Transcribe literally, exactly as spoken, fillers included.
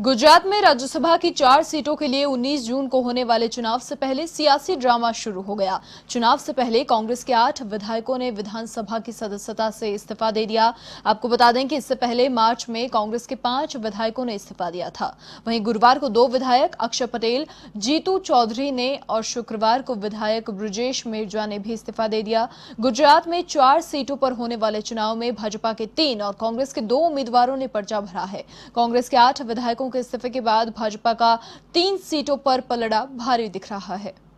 गुजरात में राज्यसभा की चार सीटों के लिए उन्नीस जून को होने वाले चुनाव से पहले सियासी ड्रामा शुरू हो गया। चुनाव से पहले कांग्रेस के आठ विधायकों ने विधानसभा की सदस्यता से इस्तीफा दे दिया। आपको बता दें कि इससे पहले मार्च में कांग्रेस के पांच विधायकों ने इस्तीफा दिया था। वहीं गुरुवार को दो विधायक अक्षय पटेल, जीतू चौधरी ने और शुक्रवार को विधायक ब्रजेश मेर्जा ने भी इस्तीफा दे दिया। गुजरात में चार सीटों पर होने वाले चुनाव में भाजपा के तीन और कांग्रेस के दो उम्मीदवारों ने पर्चा भरा है। कांग्रेस के आठ विधायकों के इस्तीफे के बाद भाजपा का तीन सीटों पर पलड़ा भारी दिख रहा है।